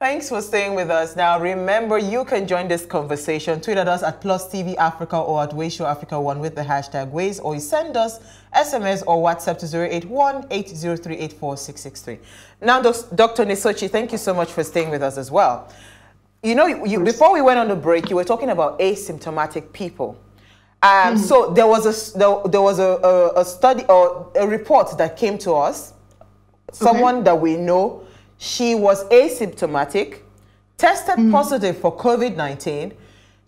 Thanks for staying with us. Now, remember, you can join this conversation. Tweet at us at Plus TV Africa or at Wayshow Africa One with the hashtag Ways, or you send us SMS or WhatsApp to 081-803-84663. Now, Dr. Nesochi, thank you so much for staying with us as well. You know, before we went on the break, you were talking about asymptomatic people. So there was a study or a report that came to us. Someone that we know, she was asymptomatic, tested positive for COVID-19.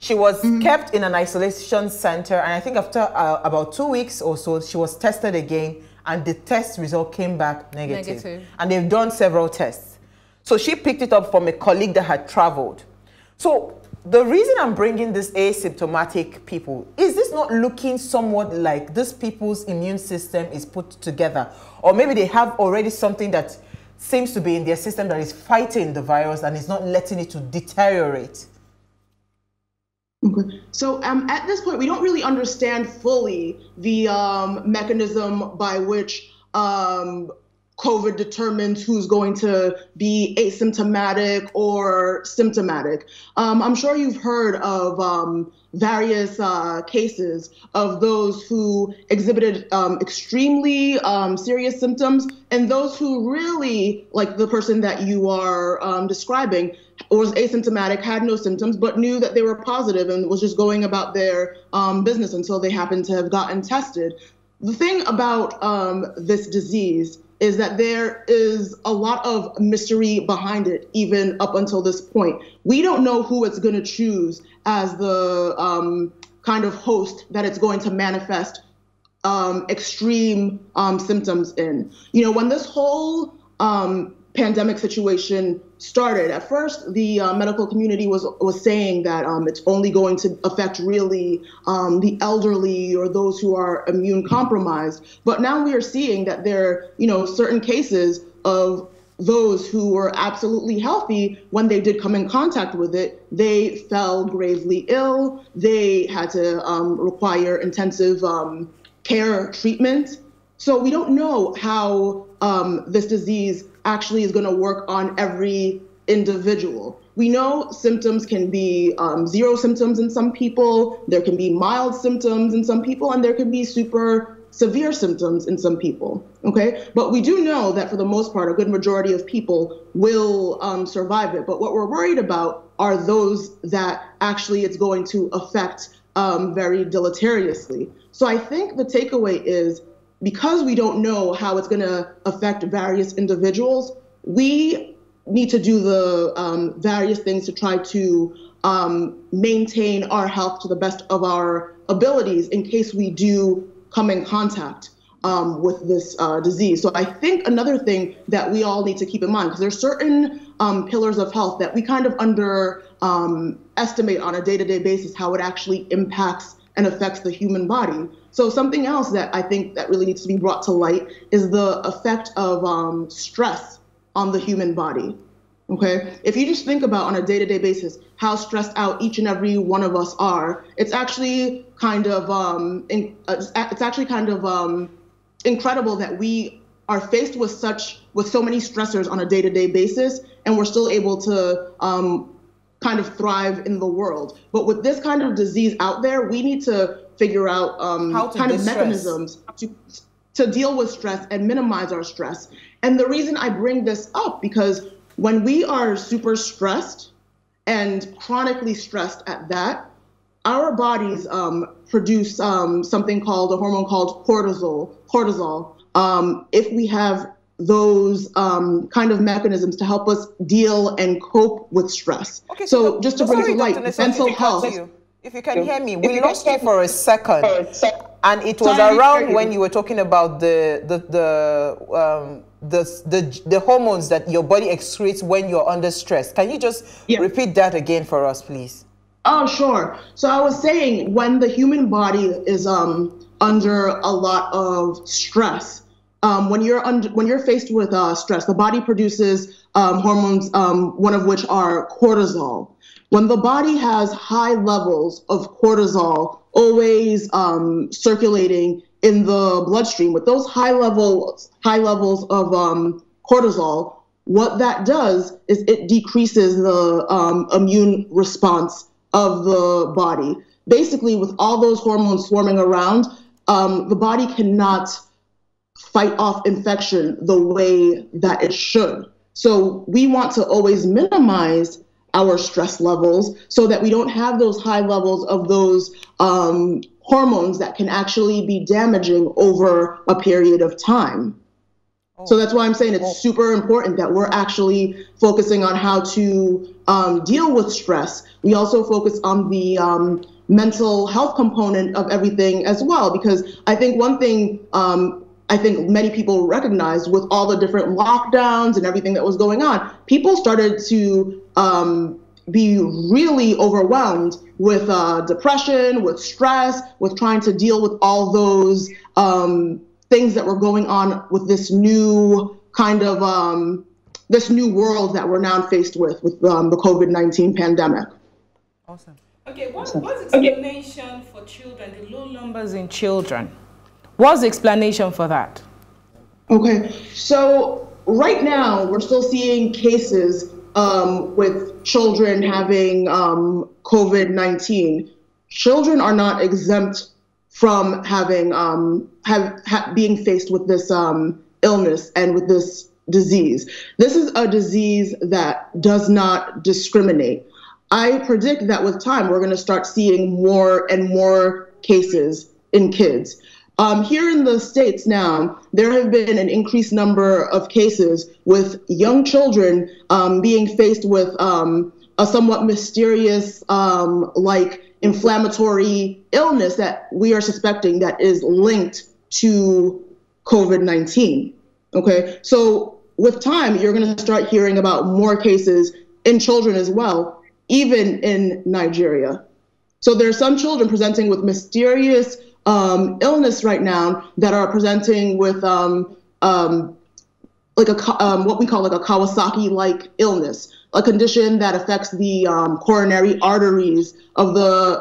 She was kept in an isolation center, and I think after about 2 weeks or so, she was tested again, and the test result came back negative. And they've done several tests. So she picked it up from a colleague that had traveled. So the reason I'm bringing this asymptomatic people, is this not looking somewhat like this people's immune system is put together? Or maybe they have already something that seems to be in their system that is fighting the virus and is not letting it to deteriorate. Okay. So at this point, we don't really understand fully the mechanism by which COVID determines who's going to be asymptomatic or symptomatic. I'm sure you've heard of various cases of those who exhibited extremely serious symptoms, and those who really, like the person that you are describing, was asymptomatic, had no symptoms, but knew that they were positive and was just going about their business until they happened to have gotten tested. The thing about this disease is that there is a lot of mystery behind it, even up until this point. We don't know who it's going to choose as the kind of host that it's going to manifest extreme symptoms in. You know, when this whole pandemic situation started, at first the medical community was saying that it's only going to affect really the elderly or those who are immune compromised. But now we are seeing that there are, you know, certain cases of those who were absolutely healthy, when they did come in contact with it, they fell gravely ill. They had to require intensive care treatment. So we don't know how this disease actually is going to work on every individual. We know symptoms can be zero symptoms in some people, there can be mild symptoms in some people, and there can be super severe symptoms in some people, okay? But we do know that for the most part, a good majority of people will survive it. But what we're worried about are those that actually it's going to affect very deleteriously. So I think the takeaway is, because we don't know how it's going to affect various individuals, we need to do the various things to try to maintain our health to the best of our abilities in case we do come in contact with this disease. So I think another thing that we all need to keep in mind, because there's certain pillars of health that we kind of underestimate on a day-to-day basis how it actually impacts and affects the human body. So something else that I think that really needs to be brought to light is the effect of stress on the human body, okay? If you just think about on a day-to-day basis how stressed out each and every one of us are, it's actually kind of, incredible that we are faced with so many stressors on a day-to-day basis, and we're still able to kind of thrive in the world. But with this kind of disease out there, we need to figure out mechanisms to deal with stress and minimize our stress. And the reason I bring this up, because when we are super stressed and chronically stressed at that, our bodies produce something called a hormone called cortisol. If we have those kind of mechanisms to help us deal and cope with stress. Okay, so just to bring it to light, mental health. If you can hear me, we lost you for a second, and it was around when you were talking about the hormones that your body excretes when you're under stress. Can you just repeat that again for us, please? Oh, sure. So I was saying, when the human body is under a lot of stress, when you're faced with stress, the body produces hormones, one of which are cortisol. When the body has high levels of cortisol always circulating in the bloodstream, with those high levels of cortisol, What that does is it decreases the immune response of the body. Basically, with all those hormones swarming around, the body cannot fight off infection the way that it should. So we want to always minimize our stress levels so that we don't have those high levels of those hormones that can actually be damaging over a period of time. So that's why I'm saying it's super important that we're actually focusing on how to deal with stress. We also focus on the mental health component of everything as well, because I think one thing I think many people recognized with all the different lockdowns and everything that was going on, people started to be really overwhelmed with depression, with stress, with trying to deal with all those things that were going on with this new kind of, this new world that we're now faced with the COVID-19 pandemic. Awesome. Okay, what's the explanation for children, the low numbers in children? What's the explanation for that? Okay, so right now we're still seeing cases with children having COVID-19. Children are not exempt from having being faced with this illness and with this disease. This is a disease that does not discriminate. I predict that with time we're going to start seeing more and more cases in kids. Here in the States now, there have been an increased number of cases with young children being faced with a somewhat mysterious like inflammatory illness that we are suspecting that is linked to COVID-19. Okay, so with time, you're going to start hearing about more cases in children as well, even in Nigeria. So there are some children presenting with mysterious illness right now that are presenting with like a what we call like a Kawasaki-like illness, a condition that affects the coronary arteries of the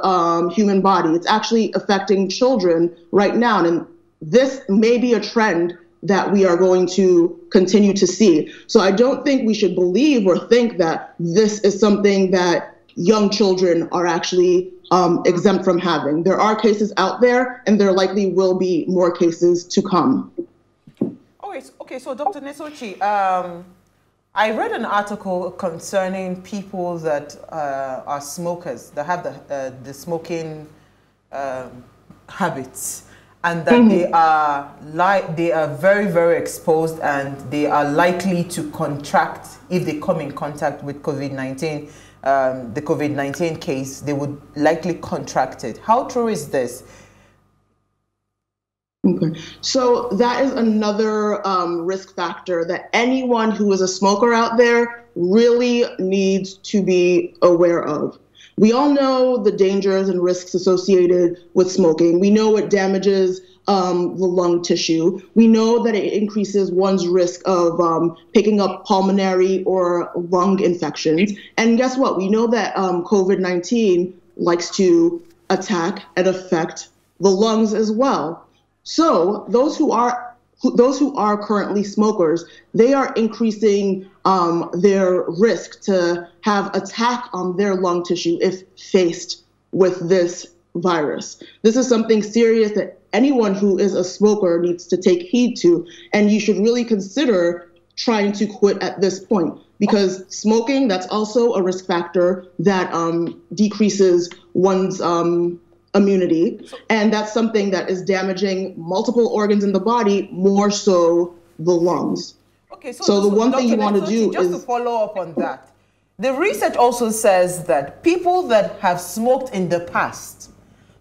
human body. It's actually affecting children right now, and this may be a trend that we are going to continue to see. So I don't think we should believe or think that this is something that young children are actually exempt from having. There are cases out there, and there likely will be more cases to come. Okay, so Dr. Nesochi, I read an article concerning people that are smokers, that have the smoking habits, and that they are very, very exposed, and they are likely to contract, if they come in contact with COVID-19, the COVID-19 case, they would likely contract it. How true is this? Okay. So that is another risk factor that anyone who is a smoker out there really needs to be aware of. We all know the dangers and risks associated with smoking. We know it damages the lung tissue. We know that it increases one's risk of picking up pulmonary or lung infections. And guess what? We know that COVID-19 likes to attack and affect the lungs as well. So those who are currently smokers, they are increasing their risk to have attack on their lung tissue if faced with this virus. This is something serious that anyone who is a smoker needs to take heed to, and you should really consider trying to quit at this point, because smoking, that's also a risk factor that decreases one's immunity, and that's something that is damaging multiple organs in the body, more so the lungs. Okay, so the one thing you want to do is... Just to follow up on that, the research also says that people that have smoked in the past,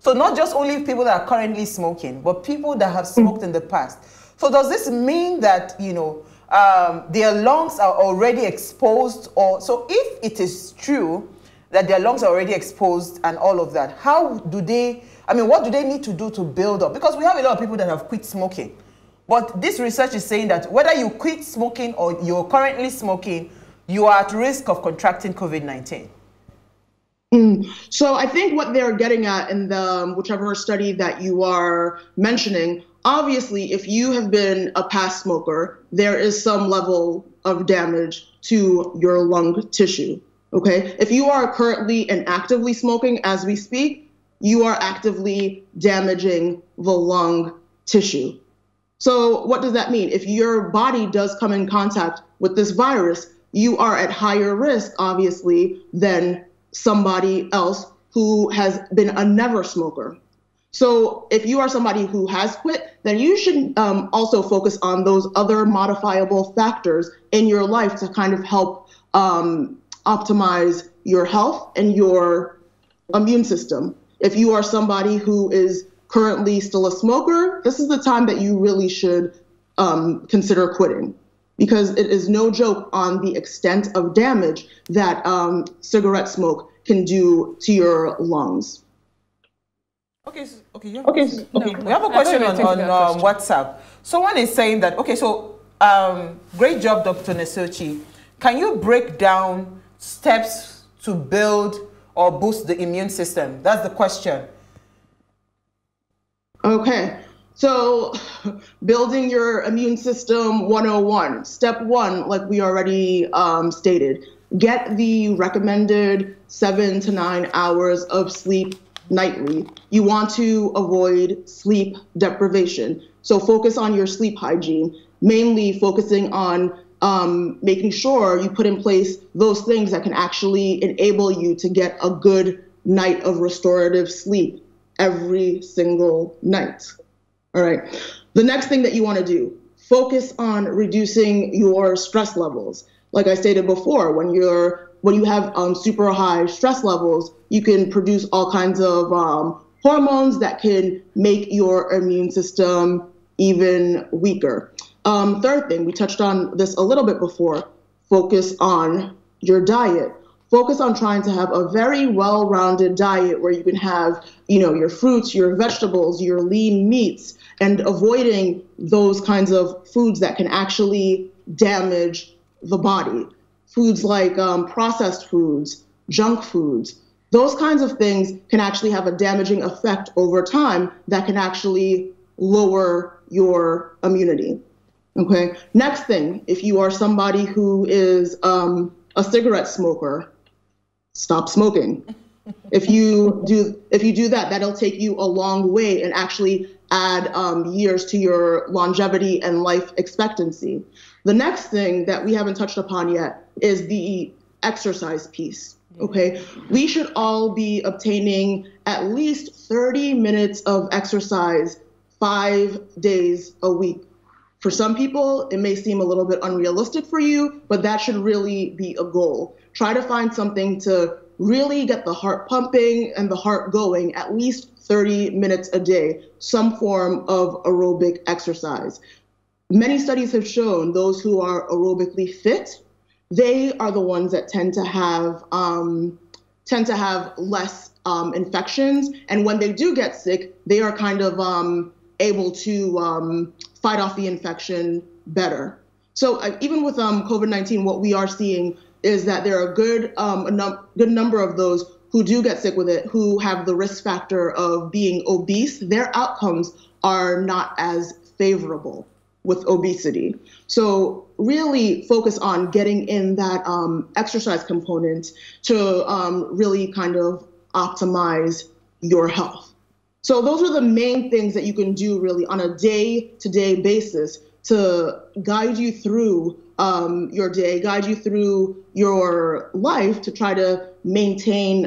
so not just only people that are currently smoking, but people that have smoked in the past. So does this mean that, you know, their lungs are already exposed? Or so if it is true that their lungs are already exposed and all of that, how do they, I mean, what do they need to do to build up? Because we have a lot of people that have quit smoking. But this research is saying that whether you quit smoking or you're currently smoking, you are at risk of contracting COVID-19. So I think what they're getting at in the whichever study that you are mentioning Obviously, if you have been a past smoker, there is some level of damage to your lung tissue, okay? If you are currently and actively smoking as we speak, you are actively damaging the lung tissue. So what does that mean? If your body does come in contact with this virus, you are at higher risk, obviously, than somebody else who has been a never smoker. So if you are somebody who has quit, then you should also focus on those other modifiable factors in your life to kind of help optimize your health and your immune system. If you are somebody who is currently still a smoker, this is the time that you really should consider quitting, because it is no joke on the extent of damage that cigarette smoke can do to your lungs. Okay. We have a question on WhatsApp. Someone is saying that, okay, so great job, Dr. Nesochi. Can you break down steps to build or boost the immune system? That's the question. Okay, so building your immune system 101. Step one, like we already stated, get the recommended 7 to 9 hours of sleep nightly. You want to avoid sleep deprivation. So focus on your sleep hygiene, mainly focusing on making sure you put in place those things that can actually enable you to get a good night of restorative sleep every single night. All right. The next thing that you want to do, focus on reducing your stress levels. Like I stated before, when you have super high stress levels, you can produce all kinds of hormones that can make your immune system even weaker. Third thing, we touched on this a little bit before, focus on your diet. Focus on trying to have a very well-rounded diet where you can have, you know, your fruits, your vegetables, your lean meats, and avoiding those kinds of foods that can actually damage the body. Foods like processed foods, junk foods, those kinds of things can actually have a damaging effect over time that can actually lower your immunity. Okay. Next thing, if you are somebody who is a cigarette smoker, stop smoking. If you do that, that'll take you a long way and actually add years to your longevity and life expectancy. The next thing that we haven't touched upon yet is the exercise piece, okay? We should all be obtaining at least 30 minutes of exercise 5 days a week. For some people, it may seem a little bit unrealistic for you, but that should really be a goal. Try to find something to really get the heart pumping and the heart going, at least 30 minutes a day, some form of aerobic exercise. Many studies have shown those who are aerobically fit, they are the ones that tend to have less infections. And when they do get sick, they are kind of able to fight off the infection better. So even with COVID-19, what we are seeing is that there are a good number of those who do get sick with it, who have the risk factor of being obese. Their outcomes are not as favorable with obesity. So really focus on getting in that exercise component to really kind of optimize your health. So those are the main things that you can do really on a day-to-day basis to guide you through your day, guide you through your life to try to maintain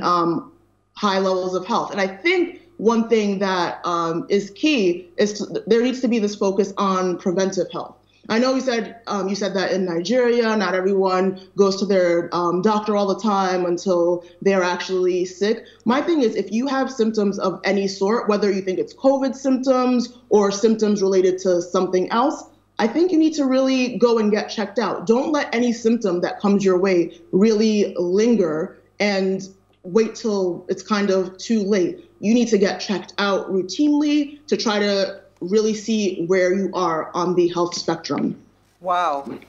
high levels of health. And I think one thing that is key is there needs to be this focus on preventive health. I know you said that in Nigeria, not everyone goes to their doctor all the time until they're actually sick. My thing is, if you have symptoms of any sort, whether you think it's COVID symptoms or symptoms related to something else, I think you need to really go and get checked out. Don't let any symptom that comes your way really linger and wait till it's kind of too late. You need to get checked out routinely to try to really see where you are on the health spectrum. Wow.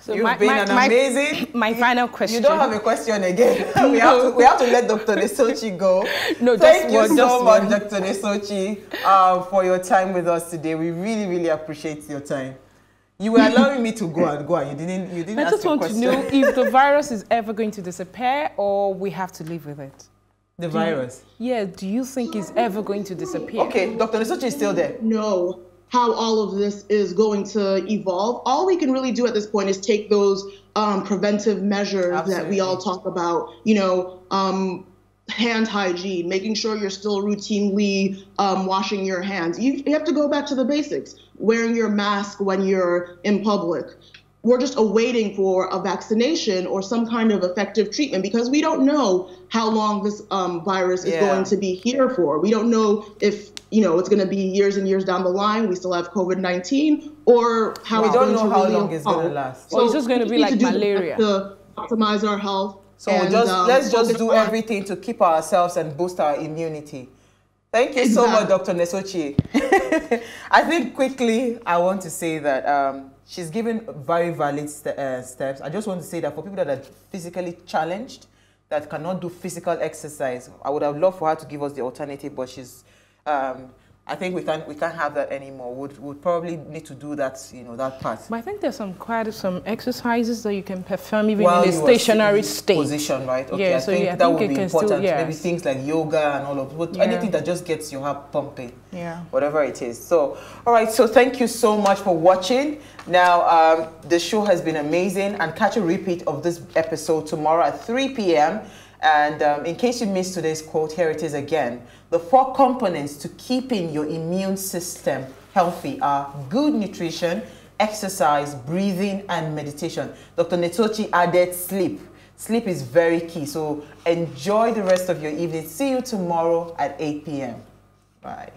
So you've been an amazing... My final question. You don't have a question again. we have to let Dr. Nesochi go. No, Thank you so much, Dr. Nesochi, for your time with us today. We really, really appreciate your time. You were allowing me to go on. You didn't ask the question. I just want to know if the virus is ever going to disappear or we have to live with it. The virus? Yeah, do you think it's ever going to disappear? Okay, Dr. Nesochi is still there. No. How all of this is going to evolve. All we can really do at this point is take those preventive measures that we all talk about, you know, hand hygiene, making sure you're still routinely washing your hands. You have to go back to the basics, wearing your mask when you're in public. We're just awaiting for a vaccination or some kind of effective treatment because we don't know how long this virus is going to be here for. We don't know if, you know, it's going to be years and years down the line. We still have COVID-19 or how we don't know how long it's going to last. So it's just going to be like malaria. To optimize our health. So let's just do everything to keep ourselves and boost our immunity. Thank you so much, Dr. Nesochi. I think quickly I want to say that she's given very valid steps. I just want to say that for people that are physically challenged, that cannot do physical exercise, I would have loved for her to give us the alternative, but she's, I think we can't have that anymore. We'll probably need to do that, you know, that part. But I think there's quite some exercises that you can perform even in a stationary state. Position, right? Okay, yeah, I think that would be important. Maybe things like yoga and all of that. Anything that just gets your heart pumping. Yeah. Whatever it is. So, all right. So thank you so much for watching. Now, the show has been amazing, and catch a repeat of this episode tomorrow at 3 p.m. And in case you missed today's quote, here it is again. The 4 components to keeping your immune system healthy are good nutrition, exercise, breathing, and meditation. Dr. Nesochi added sleep. Sleep is very key. So enjoy the rest of your evening. See you tomorrow at 8 p.m. Bye.